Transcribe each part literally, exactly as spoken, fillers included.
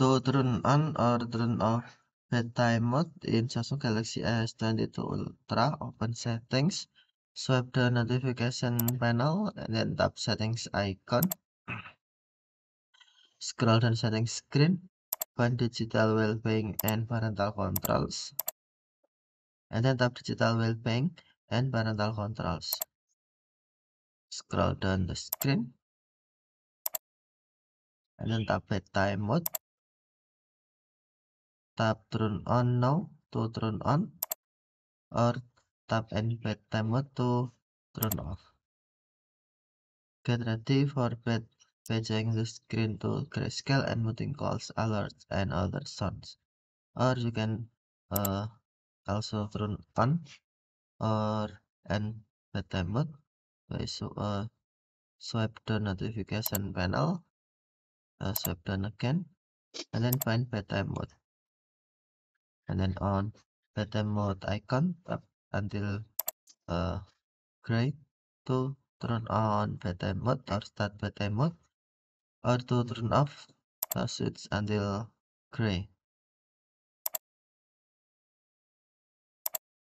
to turn on or turn off bedtime mode in Samsung Galaxy S twenty-two Ultra, open settings, swipe the notification panel, and then tap settings icon. Scroll down settings screen, find digital well-being and parental controls, and then tap digital well-being and parental controls. Scroll down the screen, and then tap bedtime mode. Tap turn on now to turn on, or tap end bedtime mode to turn off. Get ready for bed by changing the screen to grayscale and muting calls, alerts, and other sounds. Or you can uh, also turn on or end bedtime mode by so, uh, swipe the notification panel, uh, swipe down again, and then find bedtime mode. And then on bedtime mode icon, tap until uh, gray to turn on bedtime mode or start bedtime mode, or to turn off or switch until gray.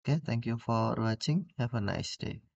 Okay, thank you for watching. Have a nice day.